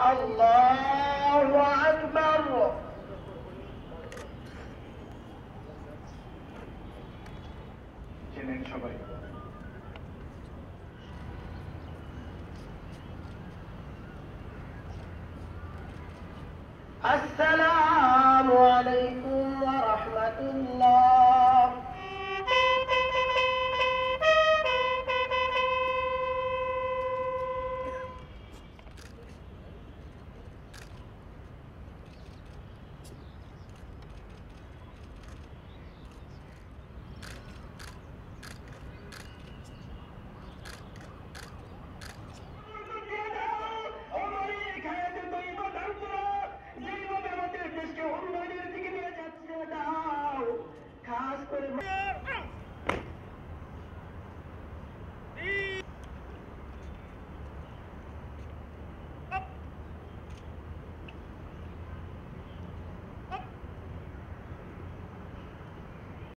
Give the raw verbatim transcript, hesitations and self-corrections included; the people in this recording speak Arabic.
الله أكبر. جنين شبابي. السلام عليكم ورحمة الله.